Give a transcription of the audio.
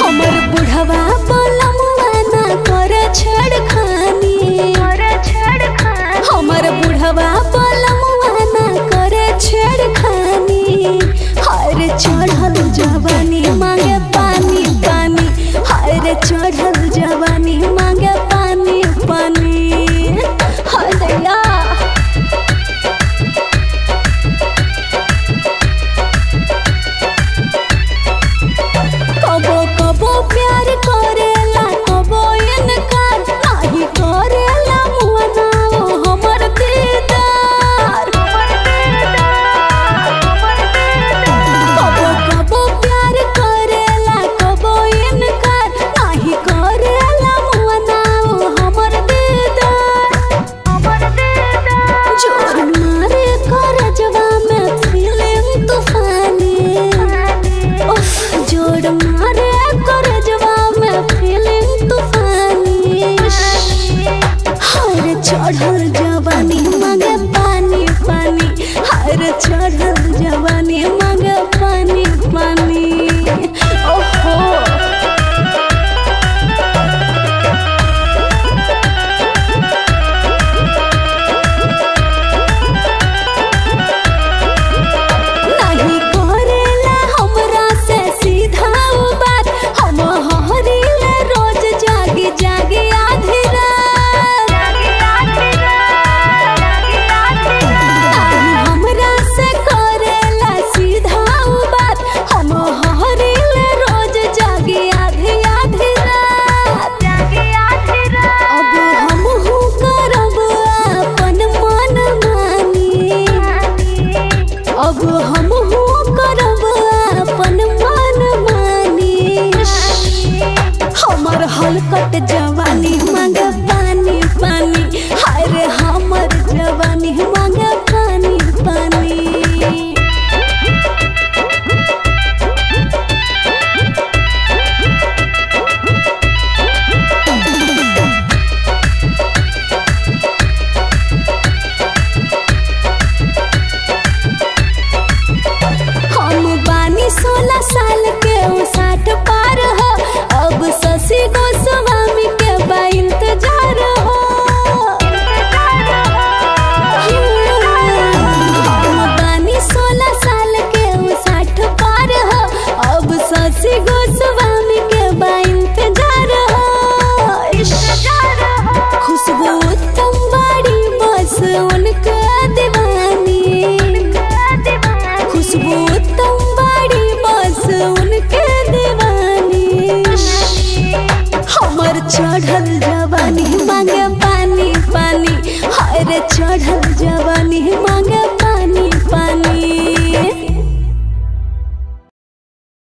हमर बुढ़वा बोला मुआना कर छेड़खानी, हमर बुढ़वा बोला मुआना कर छेड़खानी। हर चढ़ल जवानी मांगे पानी पानी, हर चढ़ल जवानी मांगे पानी पानी। हदया कबो कबो प्यार करेला, कबो इनकार नाही करेला मुआना ओ हमर दीदार। कबो कबो प्यार करेला, कबो इनकार नाही करेला मुआना ओ हमर दीदार। जोर मारे कर जवा में फीलिंग तूफानी, उफ जोर मारे कर जवा में फीलिंग तूफानी। हर चढ़ल जवानी मांगे पानी पानी, हर चढ़ल जवानी मांगे पानी पानी। ओहो नाही करेला हमरा से सीधा उ बात, हम हहरीले रोज जागी जागी आधी रात। नाही हमरा से करेला सीधा उ बात, हम हहरीले रोज जागी आधी आधी रात। अब हम हु करब अपन मन मानी, अब हम हु करब अपन मन मानी। हमर हलकट जवानी मांगे पानी पानी, हर हमर जवानी मांगे पानी पानी। हम बानी 16 साल के, ऊ 60 पार हो, अब शशि गोस्वामी के बा इंतजार हो। हम बानी 16 साल के, ऊ 60 पार हो, अब शशि गोस्वामी के बा इंतजार हो। खुशबू उत्तम बाड़ी बस उनका दीवानी, खुशबू उत्तम बाड़ी बस उनके दीवानी। हमर चढ़ल जवानी मांगे पानी पानी, हर चढ़ल जवानी